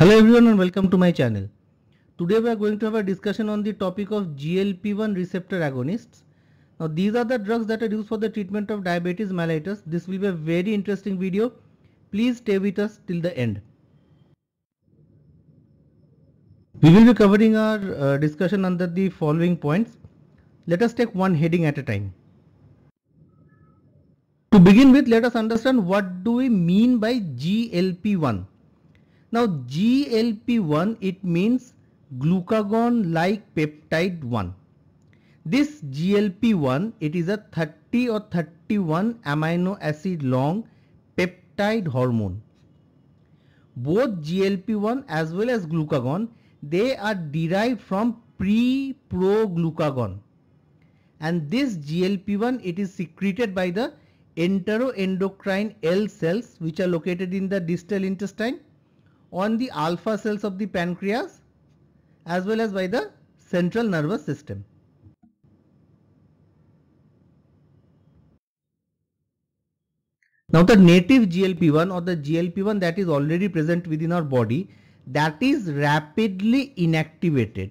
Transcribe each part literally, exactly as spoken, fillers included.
Hello everyone and welcome to my channel. Today we are going to have a discussion on the topic of G L P one receptor agonists. Now these are the drugs that are used for the treatment of diabetes mellitus. This will be a very interesting video. Please stay with us till the end. We will be covering our uh, discussion under the following points. Let us take one heading at a time. To begin with, let us understand what do we mean by G L P one. Now G L P one, it means glucagon-like peptide one. This G L P one, it is a thirty or thirty-one amino acid long peptide hormone. Both G L P one as well as glucagon, they are derived from pre-proglucagon. And this G L P one, it is secreted by the enteroendocrine L-cells, which are located in the distal intestine, on the alpha cells of the pancreas, as well as by the central nervous system. Now the native G L P one or the G L P one that is already present within our body, that is rapidly inactivated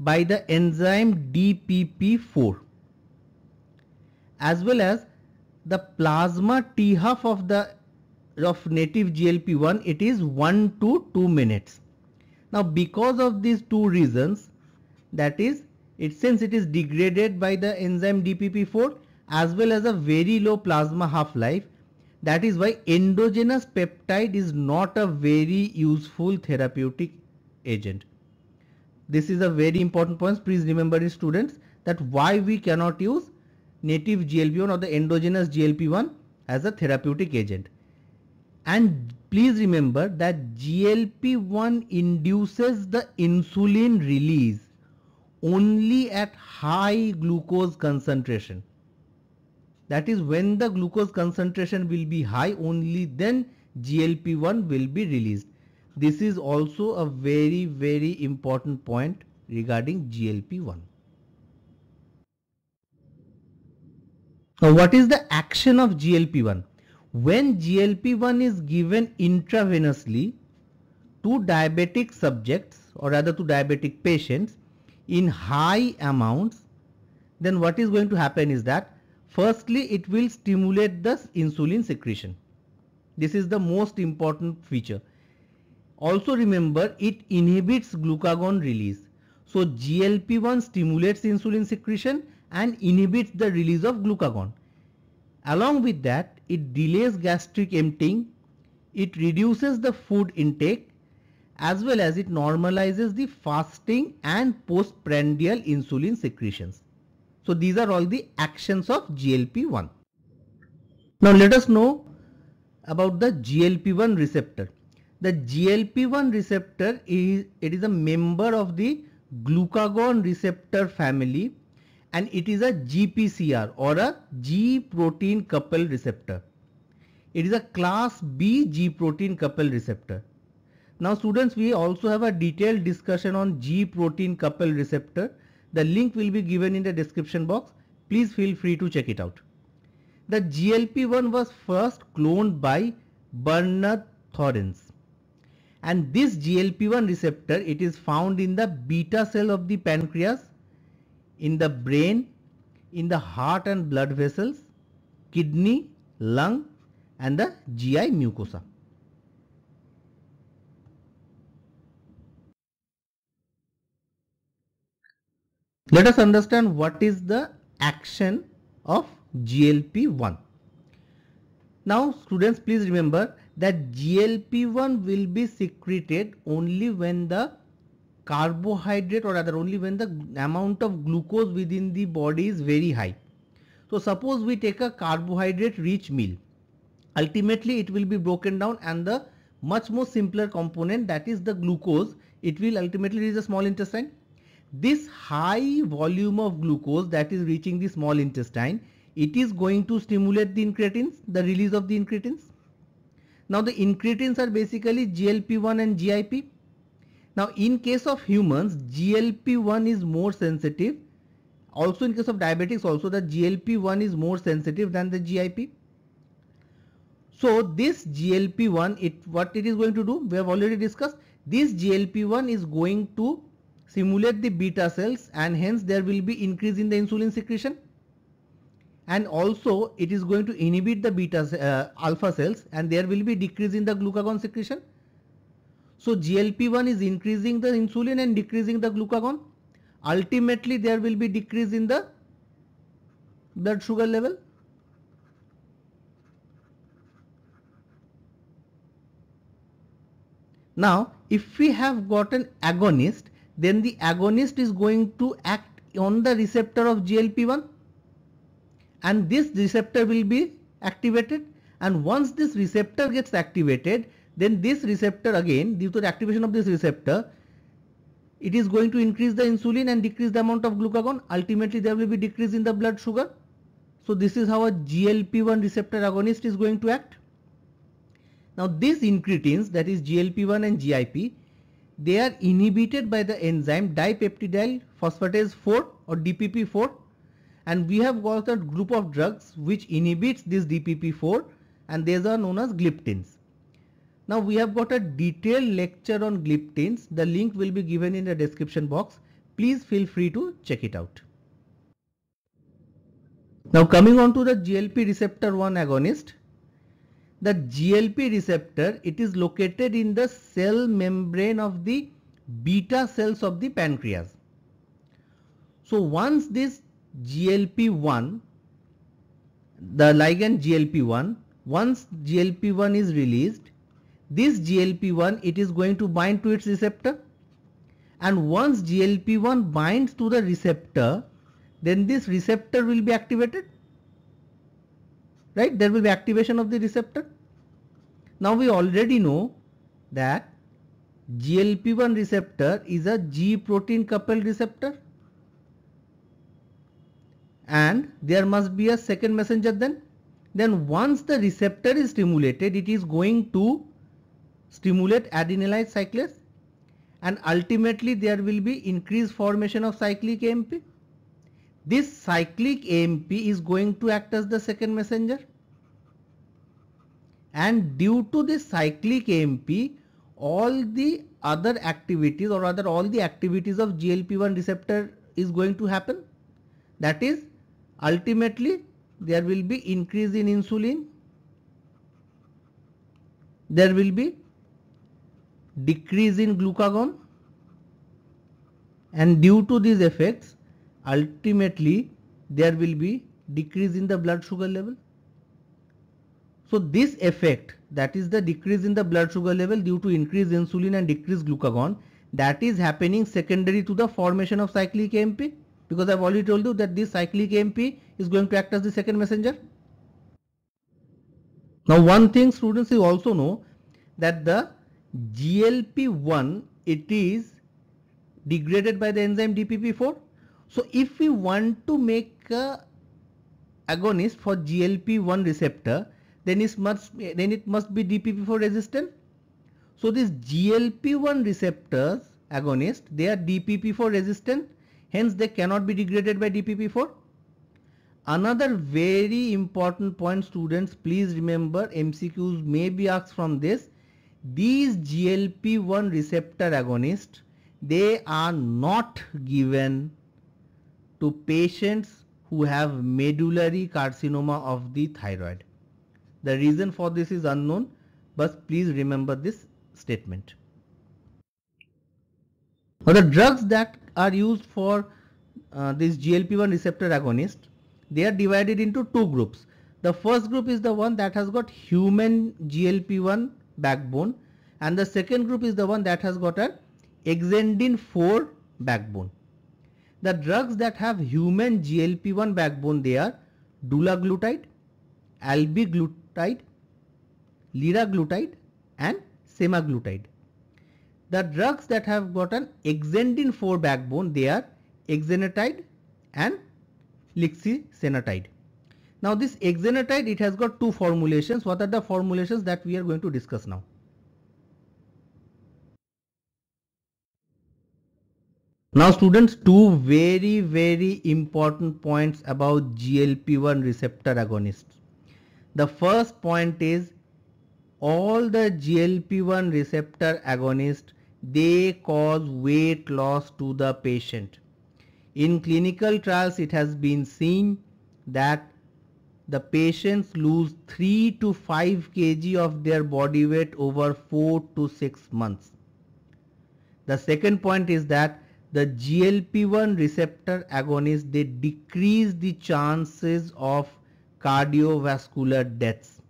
by the enzyme D P P four, as well as the plasma T half of the of native G L P one, it is one to two minutes. Now because of these two reasons, that is, it since it is degraded by the enzyme D P P four as well as a very low plasma half-life, that is why endogenous peptide is not a very useful therapeutic agent. This is a very important point. Please remember it, students, that why we cannot use native G L P one or the endogenous G L P one as a therapeutic agent. And please remember that G L P one induces the insulin release only at high glucose concentration. That is, when the glucose concentration will be high, only then G L P one will be released. This is also a very very important point regarding G L P one. Now what is the action of G L P one? When G L P one is given intravenously to diabetic subjects, or rather to diabetic patients, in high amounts, then what is going to happen is that firstly it will stimulate the insulin secretion. This is the most important feature. Also remember, it inhibits glucagon release. So G L P one stimulates insulin secretion and inhibits the release of glucagon. Along with that, it delays gastric emptying, it reduces the food intake, as well as it normalizes the fasting and postprandial insulin secretions. So these are all the actions of G L P one. Now let us know about the G L P one receptor. The G L P one receptor is, it is a member of the glucagon receptor family, and it is a G P C R or a G-protein coupled receptor. It is a class B G-protein coupled receptor. Now students, we also have a detailed discussion on G-protein coupled receptor. The link will be given in the description box. Please feel free to check it out. The G L P one was first cloned by Bernard Thorens. And this G L P one receptor, it is found in the beta cell of the pancreas, in the brain, in the heart and blood vessels, kidney, lung, and the G I mucosa. Let us understand what is the action of G L P one. Now students, please remember that G L P one will be secreted only when the carbohydrate, or rather only when the amount of glucose within the body is very high. So suppose we take a carbohydrate rich meal, ultimately it will be broken down, and the much more simpler component, that is the glucose, it will ultimately reach the small intestine. This high volume of glucose that is reaching the small intestine, it is going to stimulate the incretins, the release of the incretins. Now the incretins are basically G L P one and G I P. Now in case of humans, G L P one is more sensitive. Also in case of diabetics also, the G L P one is more sensitive than the G I P. So this G L P one, it what it is going to do, we have already discussed, this G L P one is going to stimulate the beta cells, and hence there will be increase in the insulin secretion, and also it is going to inhibit the beta uh, alpha cells, and there will be decrease in the glucagon secretion. So G L P one is increasing the insulin and decreasing the glucagon. Ultimately there will be decrease in the blood sugar level. Now if we have got an agonist, then the agonist is going to act on the receptor of G L P one, and this receptor will be activated, and once this receptor gets activated, then this receptor, again due to the activation of this receptor, it is going to increase the insulin and decrease the amount of glucagon. Ultimately there will be decrease in the blood sugar. So this is how a G L P one receptor agonist is going to act. Now these incretins, that is G L P one and G I P, they are inhibited by the enzyme dipeptidyl phosphatase four or D P P four, and we have got a group of drugs which inhibits this D P P four, and these are known as gliptins. Now we have got a detailed lecture on gliptins, the link will be given in the description box, please feel free to check it out. Now coming on to the G L P receptor one agonist. The G L P receptor, it is located in the cell membrane of the beta cells of the pancreas. So once this G L P one, the ligand G L P one, once G L P one is released, this G L P one, it is going to bind to its receptor, and once G L P one binds to the receptor, then this receptor will be activated. Right, there will be activation of the receptor. Now we already know that G L P one receptor is a G-protein coupled receptor, and there must be a second messenger. Then then once the receptor is stimulated, it is going to stimulate adenylate cyclase, and ultimately there will be increased formation of cyclic A M P. This cyclic A M P is going to act as the second messenger, and due to this cyclic A M P, all the other activities, or rather all the activities of G L P one receptor is going to happen. That is, ultimately there will be increase in insulin, there will be decrease in glucagon, and due to these effects, ultimately there will be decrease in the blood sugar level. So this effect, that is the decrease in the blood sugar level due to increased insulin and decreased glucagon, that is happening secondary to the formation of cyclic A M P, because I have already told you that this cyclic A M P is going to act as the second messenger. Now one thing students, you also know that the G L P one, it is degraded by the enzyme D P P four. So if we want to make a agonist for G L P one receptor, then it must then it must be D P P four resistant. So this G L P one receptors agonist, they are D P P four resistant, hence they cannot be degraded by D P P four. Another very important point students, please remember, M C Qs may be asked from this. These G L P one receptor agonists, they are not given to patients who have medullary carcinoma of the thyroid. The reason for this is unknown, but please remember this statement. Now the drugs that are used for uh, this G L P one receptor agonist, they are divided into two groups. The first group is the one that has got human G L P one backbone, and the second group is the one that has got an exendin four backbone. The drugs that have human G L P one backbone, they are dulaglutide, albiglutide, liraglutide and semaglutide. The drugs that have got an exendin four backbone, they are exenatide and lixisenatide. Now this exenatide, it has got two formulations. What are the formulations that we are going to discuss now? Now students, two very very important points about G L P one receptor agonists. The first point is all the G L P one receptor agonists, they cause weight loss to the patient. In clinical trials, it has been seen that the patients lose three to five kilograms of their body weight over four to six months. The second point is that the G L P one receptor agonists, they decrease the chances of cardiovascular deaths.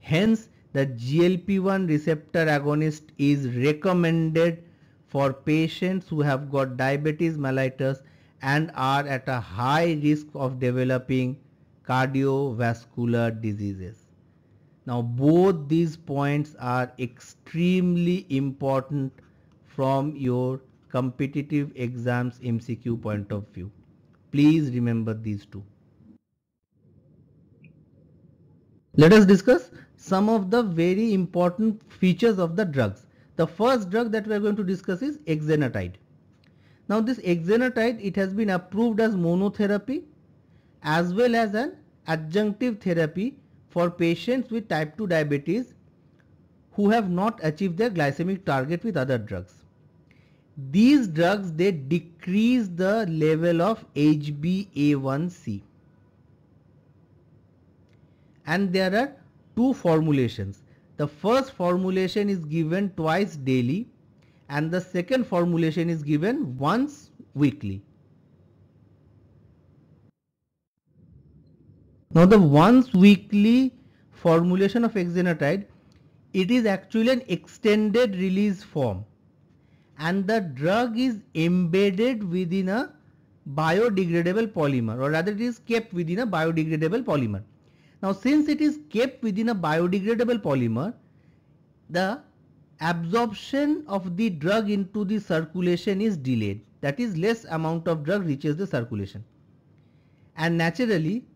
Hence, the G L P one receptor agonist is recommended for patients who have got diabetes mellitus and are at a high risk of developing cardiovascular diseases. Now, both these points are extremely important from your competitive exams M C Q point of view. Please remember these two. Let us discuss some of the very important features of the drugs. The first drug that we are going to discuss is exenatide. Now this exenatide, it has been approved as monotherapy as well as an adjunctive therapy for patients with type two diabetes who have not achieved their glycemic target with other drugs. These drugs, they decrease the level of H b A one C, and there are two formulations. The first formulation is given twice daily and the second formulation is given once weekly. Now the once weekly formulation of exenatide, it is actually an extended release form and the drug is embedded within a biodegradable polymer, or rather it is kept within a biodegradable polymer. Now, since it is kept within a biodegradable polymer, the absorption of the drug into the circulation is delayed. That is, less amount of drug reaches the circulation. And naturally,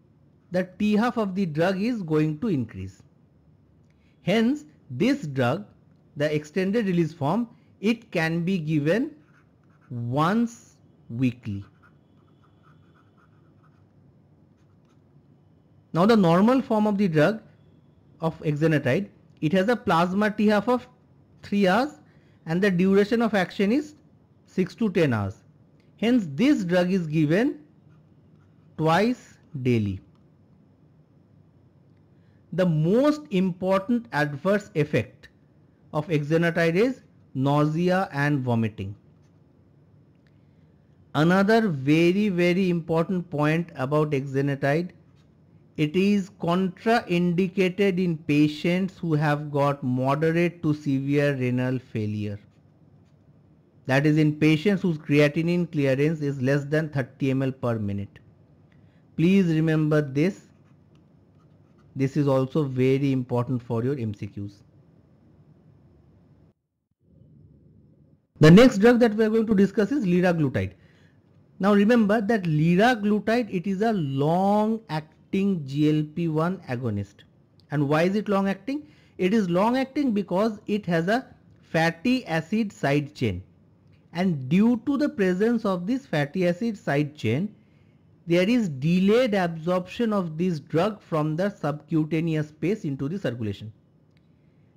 the T half of the drug is going to increase. Hence, this drug, the extended release form, it can be given once weekly. Now the normal form of the drug of exenatide, it has a plasma T half of three hours and the duration of action is six to ten hours. Hence this drug is given twice daily. The most important adverse effect of exenatide is nausea and vomiting. Another very very important point about exenatide, it is contraindicated in patients who have got moderate to severe renal failure. That is, in patients whose creatinine clearance is less than thirty milliliters per minute. Please remember this. This is also very important for your M C Qs. The next drug that we are going to discuss is liraglutide. Now remember that liraglutide, it is a long acting G L P one agonist. And why is it long acting? It is long acting because it has a fatty acid side chain, and due to the presence of this fatty acid side chain, there is delayed absorption of this drug from the subcutaneous space into the circulation.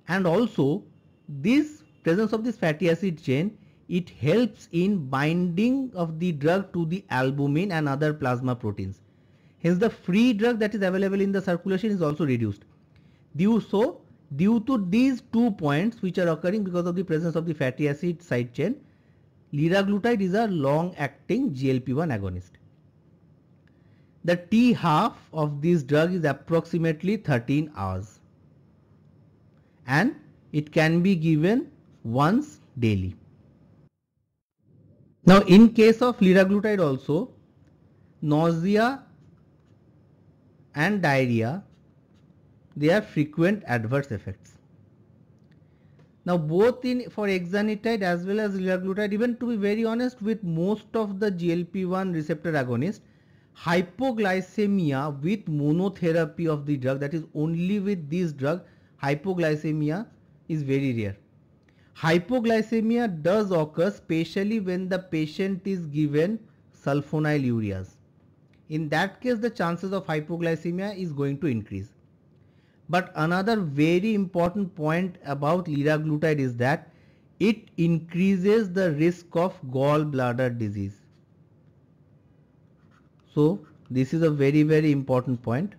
And also, this presence of this fatty acid chain, it helps in binding of the drug to the albumin and other plasma proteins. Hence, the free drug that is available in the circulation is also reduced. Due so, due to these two points which are occurring because of the presence of the fatty acid side chain, liraglutide is a long-acting G L P one agonist. The T half of this drug is approximately thirteen hours and it can be given once daily. Now, in case of liraglutide also, nausea and diarrhea, they are frequent adverse effects. Now both in for exenatide as well as liraglutide, even to be very honest with most of the G L P one receptor agonist, hypoglycemia with monotherapy of the drug, that is only with this drug, hypoglycemia is very rare. Hypoglycemia does occur especially when the patient is given sulfonylureas. In that case, the chances of hypoglycemia is going to increase. But another very important point about liraglutide is that it increases the risk of gallbladder disease. So this is a very very important point,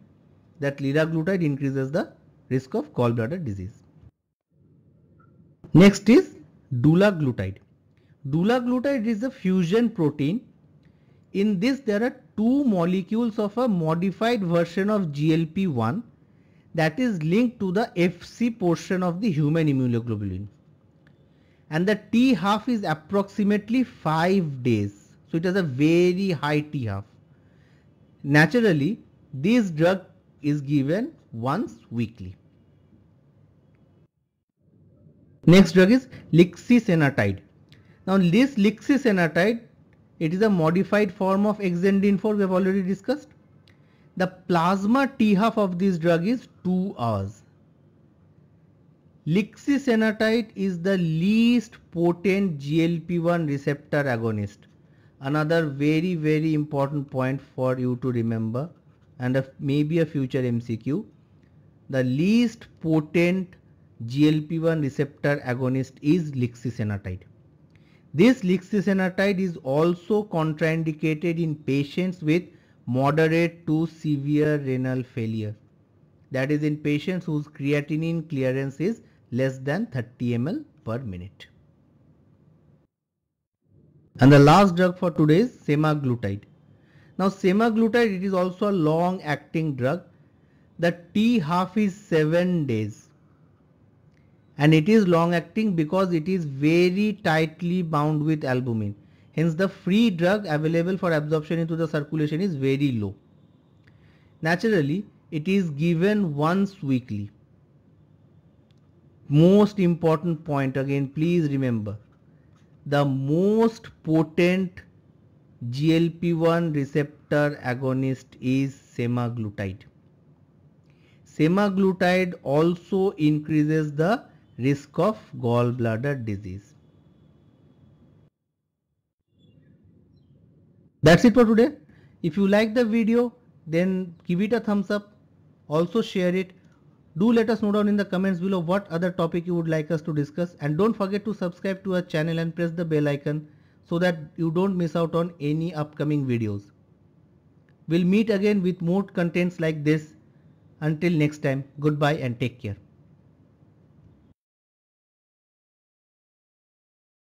that liraglutide increases the risk of gallbladder disease. Next is dulaglutide. Dulaglutide is a fusion protein. In this there are two molecules of a modified version of G L P one that is linked to the F C portion of the human immunoglobulin, and the T half is approximately five days. So it has a very high T half. Naturally this drug is given once weekly. Next drug is lixisenatide. Now this lixisenatide, it is a modified form of exendin four, we have already discussed. The plasma T half of this drug is two hours. Lixisenatide is the least potent G L P one receptor agonist. Another very very important point for you to remember, and a, maybe a future M C Q. The least potent G L P one receptor agonist is lixisenatide. This lixisenatide is also contraindicated in patients with moderate to severe renal failure. That is in patients whose creatinine clearance is less than thirty milliliters per minute. And the last drug for today is semaglutide. Now semaglutide, it is also a long acting drug. The T half is seven days. And it is long acting because it is very tightly bound with albumin. Hence the free drug available for absorption into the circulation is very low. Naturally it is given once weekly. Most important point again, please remember, the most potent G L P one receptor agonist is semaglutide. Semaglutide also increases the risk of gallbladder disease. That's it for today. If you like the video, then give it a thumbs up. Also share it. Do let us know down in the comments below what other topic you would like us to discuss, and don't forget to subscribe to our channel and press the bell icon so that you don't miss out on any upcoming videos. We'll meet again with more contents like this. Until next time, goodbye and take care.